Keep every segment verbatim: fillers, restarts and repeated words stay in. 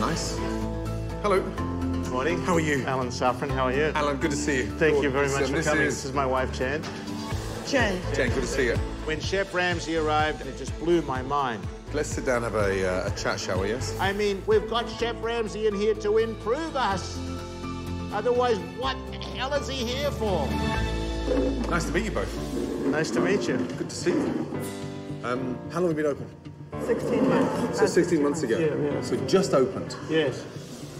nice. Hello. Good morning. How are you? Alan Safran, how are you? Alan, good to see you. Thank Lord, you very much um, for this coming. Is... This is my wife, Chan. Chan. Chan, good to see you. When Chef Ramsay arrived, it just blew my mind. Let's sit down and have a, uh, a chat, shall we, yes? I mean, we've got Chef Ramsay in here to improve us. Otherwise, what the hell is he here for? Nice to meet you both. Nice to meet you. Good to see you. Um, how long have you been open? sixteen months. So sixteen months ago? Yeah, yeah. So just opened? Yes.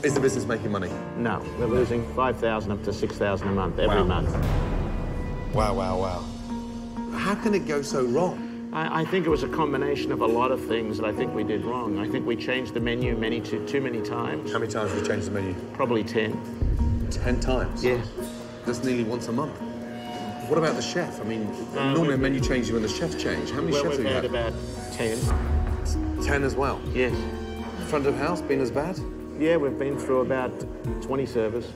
Is the business making money? No, we're losing five thousand up to six thousand a month, every wow. month. Wow, wow, wow. How can it go so wrong? I, I think it was a combination of a lot of things that I think we did wrong. I think we changed the menu many too, too many times. How many times have we changed the menu? Probably ten. Ten times? Yes. That's nearly once a month. What about the chef? I mean, um, normally a menu changes when the chef changes. How many well, chefs have you had? About ten. Ten as well? Yes. Front of house, been as bad? Yeah, we've been through about twenty servers.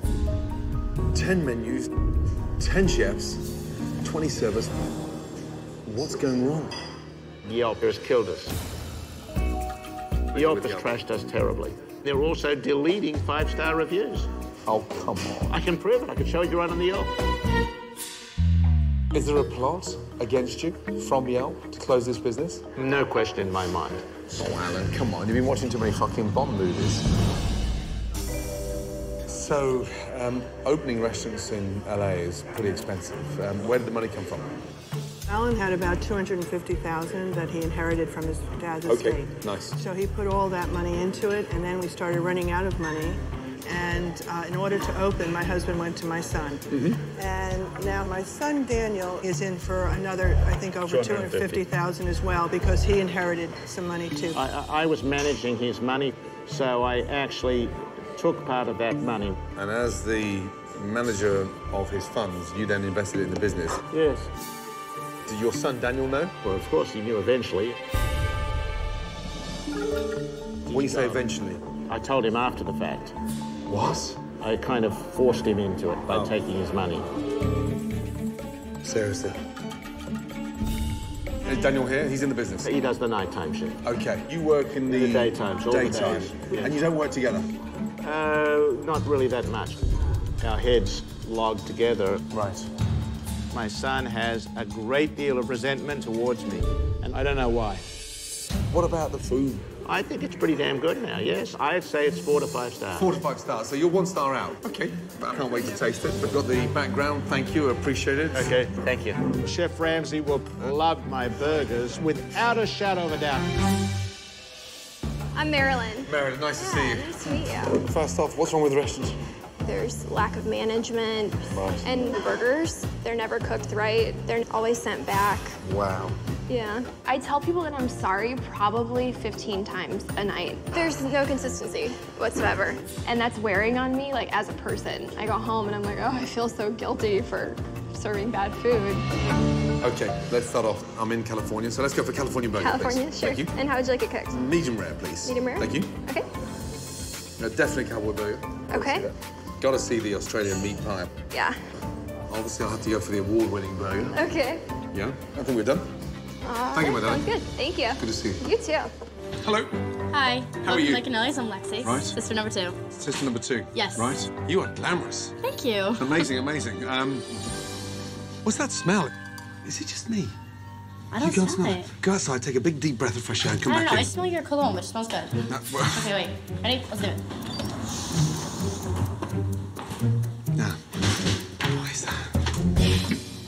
ten menus, ten chefs, twenty servers. What's going wrong? Yelp has killed us. Yelp has crashed us terribly. They're also deleting five-star reviews. Oh, come on. I can prove it. I can show you right on the Yelp. Is there a plot against you from Yelp to close this business? No question in my mind. Oh, Alan, come on. You've been watching too many fucking Bond movies. So, um, opening restaurants in L A is pretty expensive. Um, where did the money come from? Alan had about two hundred fifty thousand dollars that he inherited from his dad's estate. Okay, nice. So he put all that money into it, and then we started running out of money. And uh, in order to open, my husband went to my son. Mm-hmm. And now my son, Daniel, is in for another, I think, over two hundred fifty thousand dollars as well, because he inherited some money, too. I, I was managing his money, so I actually took part of that money. And as the manager of his funds, you then invested it in the business? Yes. Did your son, Daniel, know? Well, of course, he knew eventually. What do you say eventually? I told him after the fact. What? I kind of forced him into it by oh. taking his money. Seriously? Is Daniel here? He's in the business? He does the nighttime shift. OK. You work in the... In the daytime. All daytime. The yeah. And you don't work together? Uh, not really that much. Our heads log together. Right. My son has a great deal of resentment towards me, and I don't know why. What about the food? I think it's pretty damn good now, yes. I'd say it's four to five stars. Four to five stars, so you're one star out. OK, I can't wait to taste it. We've got the background, thank you, appreciate it. OK, thank you. Chef Ramsay will love my burgers without a shadow of a doubt. I'm Marilyn. Marilyn, nice yeah, to see you. Nice to meet you. First off, what's wrong with the restaurants? There's lack of management. Right. And the burgers, they're never cooked right. They're always sent back. Wow. Yeah. I tell people that I'm sorry probably fifteen times a night. There's no consistency whatsoever. And that's wearing on me, like, as a person. I go home and I'm like, oh, I feel so guilty for serving bad food. OK, let's start off. I'm in California, so let's go for California burger, California, please. Sure. Thank you. And how would you like it cooked? Medium rare, please. Medium rare? Thank you. OK. No, definitely cowboy burger. OK. Got to see the Australian meat pie. Yeah. Obviously, I'll have to go for the award-winning burger. OK. Yeah, I think we're done. Uh, Thank you, my darling. Good. Thank you. Good to see you. You too. Hello. Hi. How Welcome are you? To Canelli's. I'm Lexi. Right. Sister number two. Sister number two. Yes. Right. You are glamorous. Thank you. Amazing, amazing. Um, what's that smell? Is it just me? I don't you smell, smell it. Go outside, take a big deep breath of fresh air, and come I back in. I don't know. I smell your cologne, which smells good. Uh, well... Okay, wait. Ready? Let's do it. Now, what is that?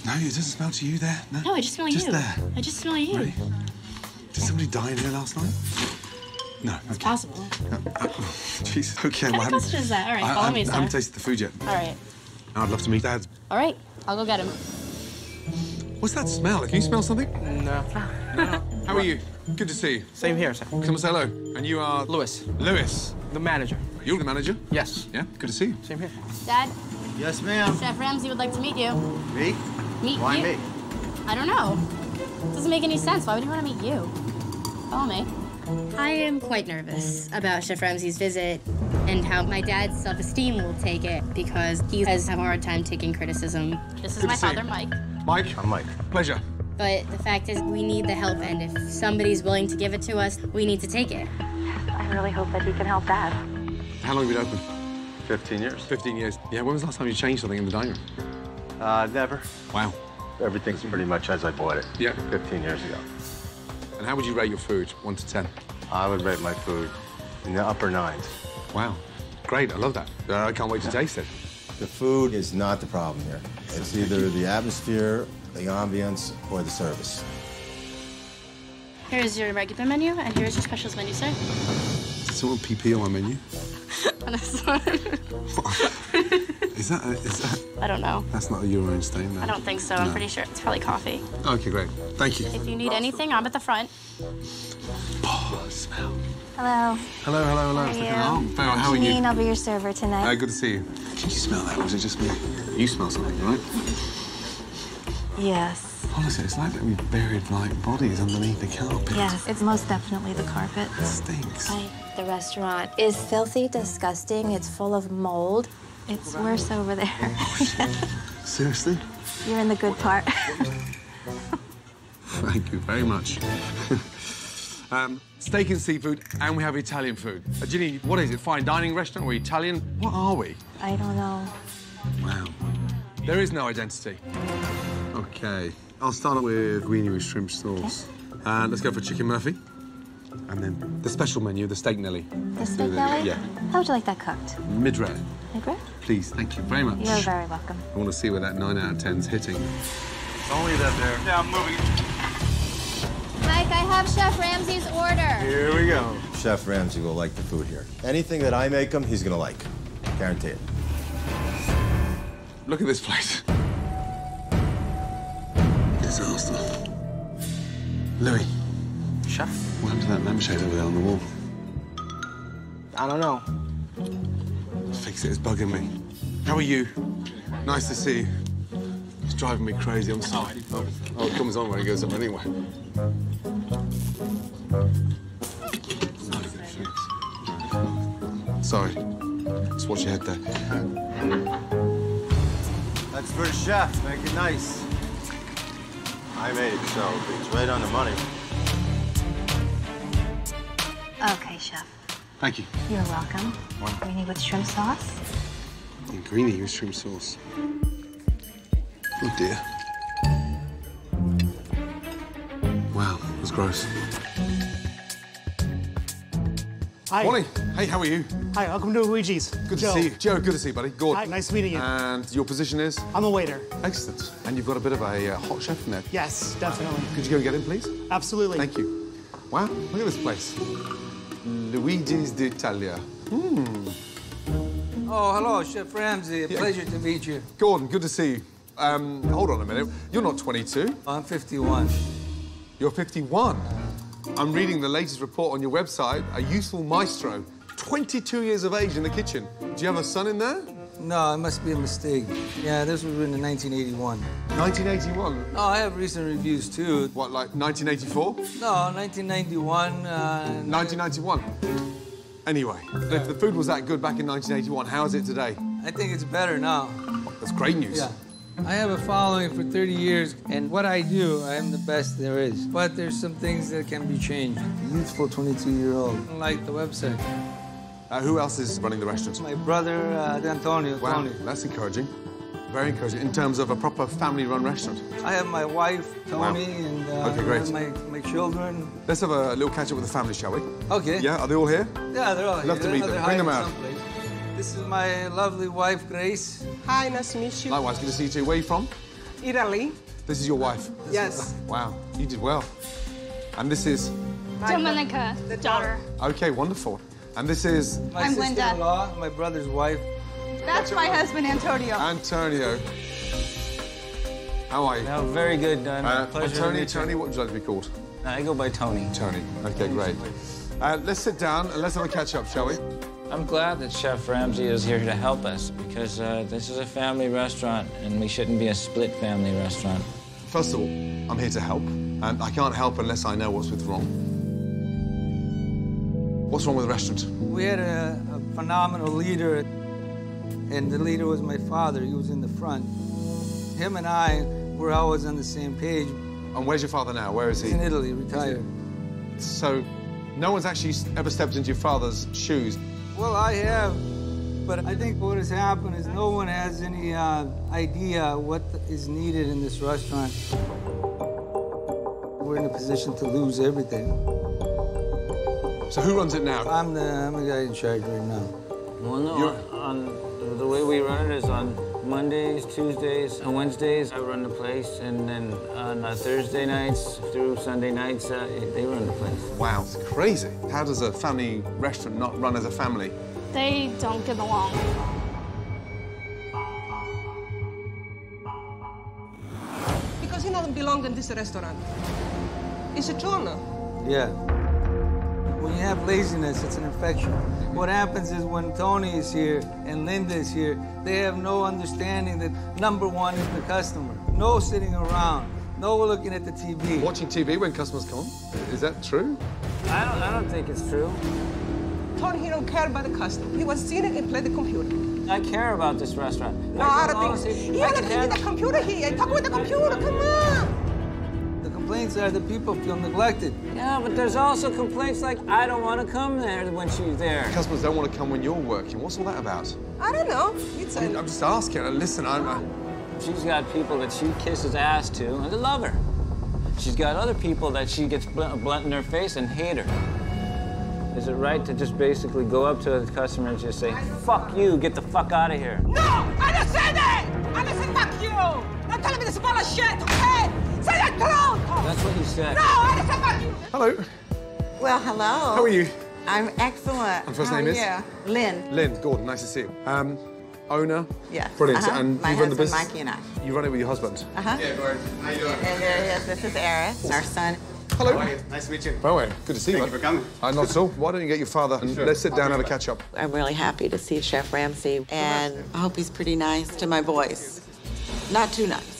No, it doesn't smell to you there. No, no I just smell just you. Just there. I just smell you. Really? Did somebody die in here last night? No. Okay. It's possible. No. Oh, Jesus. Okay. What kind well, of question is that? All right, I, follow I, me, I sir. haven't tasted the food yet. All right. No, I'd love to meet Dad. All right, I'll go get him. What's that smell? Can you smell something? No. no. How are you? Good to see you. Same here, sir. Come and say hello. And you are? Lewis. Lewis. The manager. You're the manager? Yes. Yeah, good to see you. Same here. Dad? Yes, ma'am. Chef Ramsay would like to meet you. Me? Meet Why you? me? I don't know. It doesn't make any sense. Why would he want to meet you? Follow me. I am quite nervous about Chef Ramsay's visit and how my dad's self-esteem will take it because he has a hard time taking criticism. This is Good my father, you. Mike. Mike? I'm Mike. Pleasure. But the fact is, we need the help, and if somebody's willing to give it to us, we need to take it. Yes, I really hope that he can help Dad. How long have you been open? fifteen years. fifteen years. Yeah, when was the last time you changed something in the dining room? Uh, never. Wow. Everything's pretty much as I bought it. Yeah. fifteen years ago. And how would you rate your food, one to ten? I would rate my food in the upper nines. Wow. Great, I love that. I can't wait to taste it. The food is not the problem here. It's either the atmosphere, the ambience, or the service. Here's your regular menu, and here's your specials menu, sir. Is there a P P on my menu? On this one. Is that, a, is that... I don't know. That's not a Euro stain, though. I don't think so. No. I'm pretty sure it's probably coffee. Okay, great. Thank you. If you need anything, I'm at the front. Oh, smell. Hello. Hello, hello, hello. How are you? Oh, well, how are you? Janine, I'll be your server tonight. Uh, good to see you. Can you smell that, or is it just me? You smell something, right? Yes. Honestly, it's like that we buried, like, bodies underneath the carpet. Yes, it's most definitely the carpet. It stinks. I, the restaurant is filthy, disgusting. It's full of mold. It's worse over there. Yeah. Seriously? You're in the good part. Thank you very much. um, steak and seafood, and we have Italian food. Uh, Janine, what is it? Fine dining restaurant or Italian? What are we? I don't know. Wow. There is no identity. Okay. I'll start with greenie with shrimp sauce. Okay. Uh, let's go for Chicken Murphy. And then the special menu, the steak Nelly. The steak Nelly? Yeah. How would you like that cooked? Mid-rare. Mid-rare? Please, thank you very much. You're very welcome. I want to see where that nine out of ten's hitting. I'll leave that there. Yeah, I'm moving it. Mike, I have Chef Ramsay's order. Here we go. Chef Ramsay will like the food here. Anything that I make him, he's going to like. Guarantee it. Look at this place. Disaster. Louis. Chef? What happened to that lampshade over there on the wall? I don't know. Fix it, it's bugging me. How are you? Nice to see you. It's driving me crazy, I'm sorry. Oh, oh it comes on when it goes up anyway. Sorry. Just watch your head there. That's for the chef, make it nice. I made it, so it's right on the money. Okay, chef. Thank you. You're welcome. Wow. Greenie with shrimp sauce. And greenie with shrimp sauce. Oh dear. Wow, that's gross. Hi. Morning. Hey, how are you? Hi, welcome to Luigi's. Good Joe. to see you. Joe, good to see you, buddy. Gordon. Hi, nice meeting you. And your position is? I'm a waiter. Excellent. And you've got a bit of a uh, hot chef in there. Yes, definitely. Wow. Could you go and get him, please? Absolutely. Thank you. Wow, look at this place. Luigi's d'Italia. Mm. Oh, hello, Chef Ramsay. A yeah. pleasure to meet you. Gordon, good to see you. Um, hold on a minute. You're not twenty-two. I'm fifty-one. You're fifty-one? I'm reading the latest report on your website, a youthful maestro, twenty-two years of age in the kitchen. Do you have a son in there? No, it must be a mistake. Yeah, this was written in nineteen eighty-one. nineteen eighty-one? Oh, I have recent reviews, too. What, like nineteen eighty-four? No, nineteen ninety-one. Uh, nineteen ninety-one? Anyway, if the food was that good back in nineteen eighty-one, how is it today? I think it's better now. That's great news. Yeah. I have a following for thirty years, and what I do, I am the best there is. But there's some things that can be changed. Youthful twenty-two-year-old. Like the website. Uh, who else is running the restaurant? My brother, uh, Antonio. Wow, Tony. That's encouraging. Very encouraging. In terms of a proper family-run restaurant. I have my wife, Tony, wow. and uh, okay, great. my, my children. Let's have a little catch-up with the family, shall we? OK. Yeah, are they all here? Yeah, they're all Love here. Love to meet them. Bring them out. Someplace. This is my lovely wife, Grace. Hi, nice to meet you. Likewise, good to see you too. Where are you from? Italy. This is your wife? This yes. Is... Wow, you did well. And this is? Dominica, the daughter. OK, wonderful. And this is? My I'm sister-in-law, my brother's wife. That's my husband, Antonio. Antonio. How are you? No, very good, Don. Uh, Pleasure Tony, Tony, what would you like to be called? I go by Tony. Tony. OK, great. Uh, let's sit down and let's have a catch-up, shall we? I'm glad that Chef Ramsay is here to help us, because uh, this is a family restaurant, and we shouldn't be a split family restaurant. First of all, I'm here to help, and I can't help unless I know what's wrong. What's wrong with the restaurant? We had a, a phenomenal leader, and the leader was my father. He was in the front. Him and I were always on the same page. And where's your father now? Where is he? He's in Italy, retired. So no one's actually ever stepped into your father's shoes. Well, I have, but I think what has happened is no one has any uh, idea what is needed in this restaurant. We're in a position to lose everything. So who runs it now? I'm the, I'm the guy in charge right now. Well, no, You're... on, on the way we run it is on Mondays, Tuesdays, and Wednesdays I run the place, and then on uh, Thursday nights through Sunday nights, uh, they run the place. Wow, it's crazy. How does a family restaurant not run as a family? They don't get along. Because you don't belong in this restaurant. It's a chore. Yeah. When you have laziness, it's an infection. What happens is when Tony is here and Linda is here, they have no understanding that number one is the customer. No sitting around, no looking at the T V. Watching T V when customers come? Is that true? I don't, I don't think it's true. Tony, he don't care about the customer. He was sitting and playing the computer. I care about this restaurant. No, I don't think so. Yeah, look at the computer here. Talk with the computer, come on. Complaints are that people feel neglected. Yeah, but there's also complaints like, I don't want to come there when she's there. Customers don't want to come when you're working. What's all that about? I don't know. It's I mean, a... I'm just asking. Listen, I'm... I... She's got people that she kisses ass to, and they love her. She's got other people that she gets blunt, blunt in their face and hate her. Is it right to just basically go up to the customer and just say, fuck you, get the fuck out of here? No! I didn't say that! I didn't say fuck you! Don't tell me this ball of shit, okay? Say that clown! That's what you said. No, I didn't say fuck you! Hello. Well, hello. How are you? I'm excellent. My first How name is? Yeah. Lynn. Lynn Gordon, nice to see you. Um, owner? Yeah. Brilliant. Uh-huh. And My you run the business? Mikey and I. You run it with your husband? Uh-huh. Yeah, Gordon. How you doing? And there he is. This is Eric, oh. our son. Hello. How are you? Nice to meet you. By the way, good to see Thank you. Thank you for coming. Uh, not at all. Why don't you get your father and sure. let's sit down and have a catch up. I'm really happy to see Chef Ramsay, and I hope he's pretty nice to my boys. Not too nice.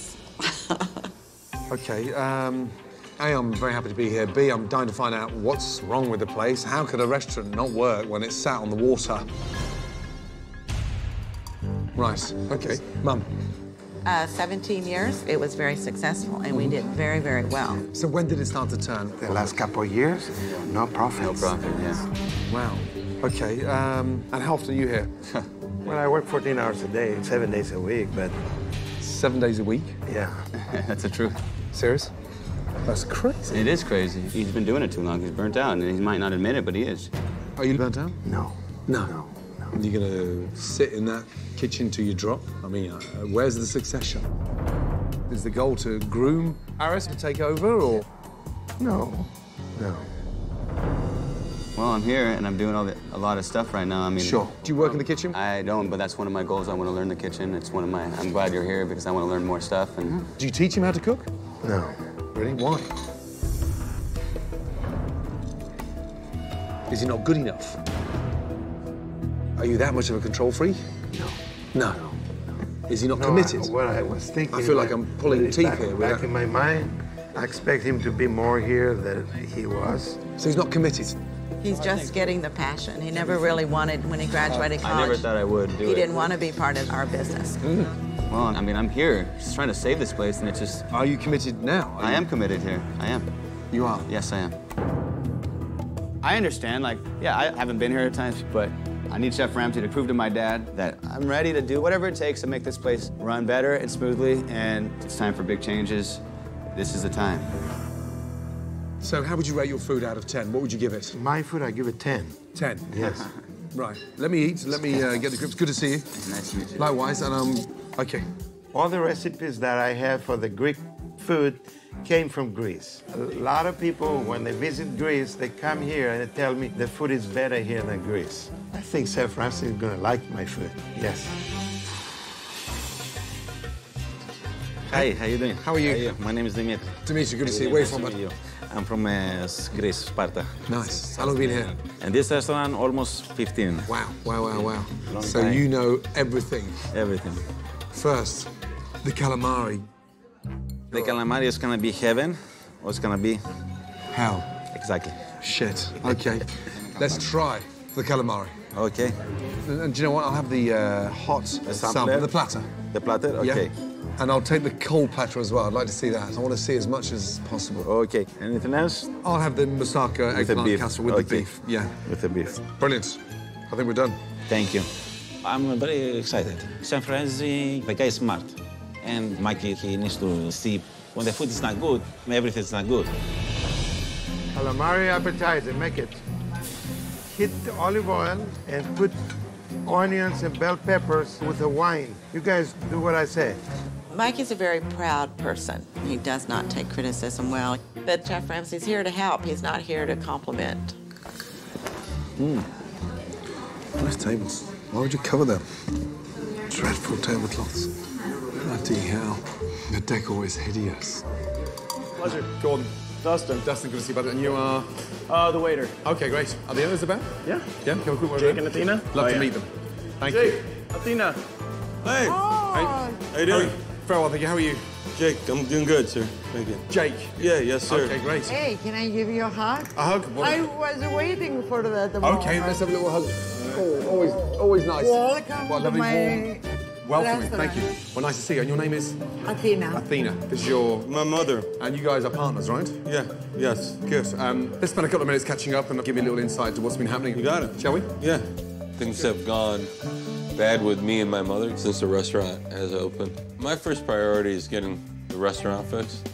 Okay, um, A, I'm very happy to be here. B, I'm dying to find out what's wrong with the place. How could a restaurant not work when it's sat on the water? Right, okay. Mum? Uh, seventeen years. It was very successful, and we did very, very well. So when did it start to turn? The last couple of years, no profits. No profit, yeah. Wow. Okay, um, and how often are you here? Well, I work fourteen hours a day, seven days a week, but... Seven days a week? Yeah. That's the truth. Serious? That's crazy. It is crazy. He's been doing it too long. He's burnt out, and he might not admit it, but he is. Are you burnt out? No. No. No. no. You're going to sit in that kitchen till you drop? I mean, uh, where's the succession? Is the goal to groom Harris to take over, or...? No. No. Well, I'm here, and I'm doing all the, a lot of stuff right now. I mean, sure. Do you work um, in the kitchen? I don't, but that's one of my goals. I want to learn the kitchen. It's one of my... I'm glad you're here, because I want to learn more stuff. And mm-hmm. Do you teach him how to cook? No. Really? Why? Is he not good enough? Are you that much of a control freak? No. No. no. Is he not no, committed? I, what I was thinking... I feel like I'm pulling teeth back, here. Back without... in my mind, I expect him to be more here than he was. So he's not committed? He's just getting the passion. He never really wanted, when he graduated college... I never thought I would do it. He didn't want to be part of our business. Mm. Well, I mean, I'm here just trying to save this place, and it's just... Are you committed now? I am committed here. I am. You are? Yes, I am. I understand, like, yeah, I haven't been here at times, but I need Chef Ramsay to prove to my dad that I'm ready to do whatever it takes to make this place run better and smoothly, and it's time for big changes. This is the time. So how would you rate your food out of ten? What would you give it? My food, I give it ten. ten? Yes. Right. Let me eat. Let me uh, get the grips. Good to see you. Nice to meet you. Likewise. And, um, OK. All the recipes that I have for the Greek food came from Greece. A lot of people, when they visit Greece, they come here and they tell me the food is better here than Greece. I think Chef Ramsay is going to like my food. Yes. Hi, how you doing? How are you? How are you? My name is Dimitri. Dimitri, good to see you. Where are you from? You. I'm from uh, Greece, Sparta. Nice. How long have you been here? And this restaurant, almost fifteen. Wow, wow, wow, wow. Long so time. You know everything. Everything. First, the calamari. The calamari is going to be heaven, or it's going to be... Hell. Exactly. Shit. OK. Let's try the calamari. OK. And do you know what? I'll have the uh, hot sample. The platter. The platter? OK. Yeah. And I'll take the cold platter as well. I'd like to see that. I want to see as much as possible. OK. Anything else? I'll have the moussaka eggplant casserole with okay. the beef. Yeah. With the beef. Brilliant. I think we're done. Thank you. I'm very excited. Chef Ramsay, the guy is smart. And Mike, he needs to see when the food is not good, everything's not good. Calamari appetizer, make it. Hit the olive oil and put onions and bell peppers with the wine. You guys do what I say. Mike is a very proud person. He does not take criticism well. But Chef Ramsay's here to help. He's not here to compliment. Mm. Nice tables. Why would you cover them? Dreadful tablecloths. Bloody hell. The deck always hideous. Pleasure, Gordon. Dustin. Dustin, good to see you, buddy. And you are? Uh, the waiter. Okay, great. Are the others about? Yeah. Yeah, have a quick word. Jake and Athena. Love oh, to yeah. meet them. Thank Jake, you. Athena. Hey. Hi. Hey. How you doing? Very well, thank you. How are you? Jake, I'm doing good, sir. Thank you. Jake? Yeah, yes, sir. Okay, great. Hey, can I give you a hug? A hug? What? I was waiting for that. Okay, let's have a little hug. Oh, always, always nice. Welcome what a lovely warm welcoming. Thank you. Well, nice to see you. And your name is? Athena. Athena. This is your? My mother. And you guys are partners, right? Yeah. Yes. Good. Um, let's spend a couple of minutes catching up and I'll give you a little insight to what's been happening. You got it. Shall we? Yeah. Things have gone bad with me and my mother since the restaurant has opened. My first priority is getting the restaurant fixed.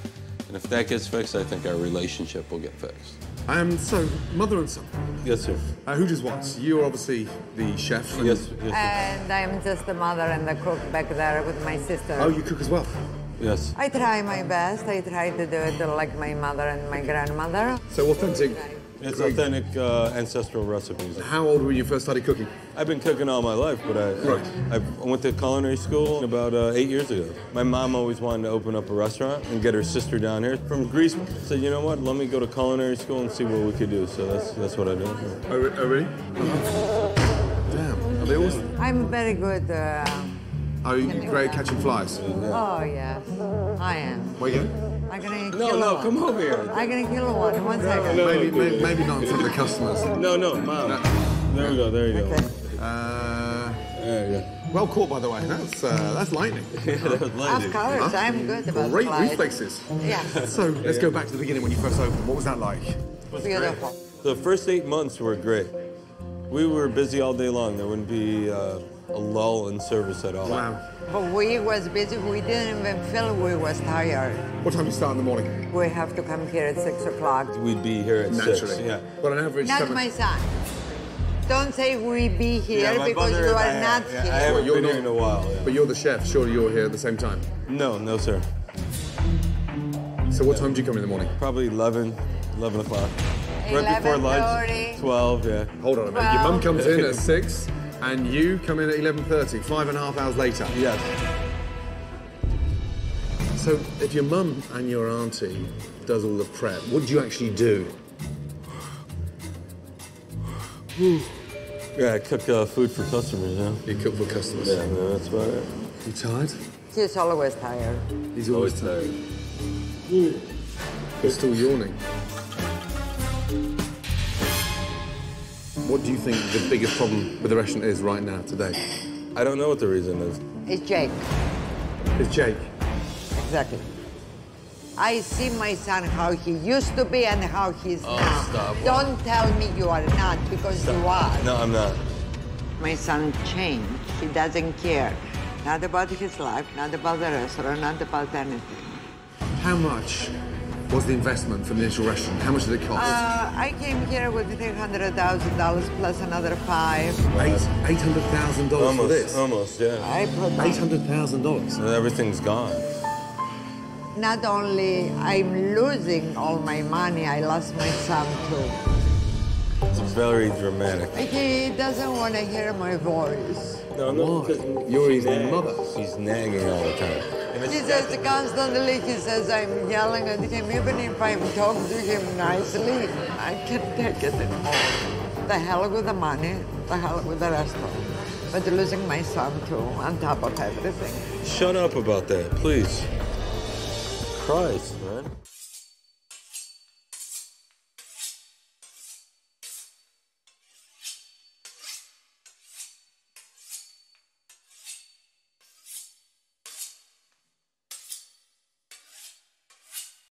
And if that gets fixed, I think our relationship will get fixed. Um, so, mother and son. Yes, sir. Uh, who does what? You're obviously the chef. And yes, yes, sir. And I'm just the mother and the cook back there with my sister. Oh, you cook as well? Yes. I try my best. I try to do it like my mother and my grandmother. So authentic. It's authentic uh, ancestral recipes. How old were you when you first started cooking? I've been cooking all my life, but I, right. I, I went to culinary school about uh, eight years ago. My mom always wanted to open up a restaurant and get her sister down here from Greece. Said, you know what, let me go to culinary school and see what we could do. So that's that's what I did. Are we, are we? Damn, are they all? I'm very good. Uh, are you great at catching flies? Yeah. Oh, yes, I am. What again? I'm gonna no, kill no, one. Come over here. I'm going to kill one in one second. No, maybe, no, maybe, maybe not in front of the customers. No, no, Mom. No. There you go, there you okay. go. Uh, there you go. Well caught, by the way. That's, uh, that's lightning. Yeah, that was lightning. Of course, huh? I'm good about great flies. Reflexes. Yeah. So, let's go back to the beginning when you first opened. What was that like? Was beautiful. The first eight months were great. We were busy all day long. There wouldn't be uh, a lull in service at all. Wow. But we was busy. We didn't even feel we was tired. What time do you start in the morning? We have to come here at six o'clock. We'd be here at Naturally. six. Yeah. But on average, not seven. My son. Don't say we be here yeah, because you are not yeah, here. I haven't well, been here in a while. Yeah. But you're the chef. Surely you're here at the same time. No, no, sir. So what yeah. time do you come in the morning? Probably eleven, eleven o'clock. Right before lunch. Twelve. Yeah. Hold on a minute. twelve. Your mum comes in at six. And you come in at eleven thirty, five and a half hours later. Yes. So if your mum and your auntie does all the prep, what do you actually do? Yeah, I cook uh, food for customers, yeah. You cook for customers? Yeah, no, that's about it. You tired? He's always tired. He's always, always tired. tired. You're still yawning. What do you think the biggest problem with the restaurant is right now, today? I don't know what the reason is. It's Jake. It's Jake. Exactly. I see my son how he used to be and how he's oh, now. Stop. Don't tell me you are not, because stop. you are. No, I'm not. My son changed. He doesn't care. Not about his life, not about the restaurant, not about anything. How much? What's the investment for the initial restaurant? How much did it cost? Uh, I came here with three hundred thousand dollars plus another five. Eight hundred thousand dollars for this? Almost, yeah. Eight hundred thousand dollars. Everything's gone. Not only I'm losing all my money, I lost my son too. It's very dramatic. He doesn't want to hear my voice. No, no. Why? You're his mother. She's nagging all the time. He says constantly, he says I'm yelling at him, even if I'm talking to him nicely, I can't take it anymore. The hell with the money, the hell with the restaurant. But losing my son, too, on top of everything. Shut up about that, please. Christ, man.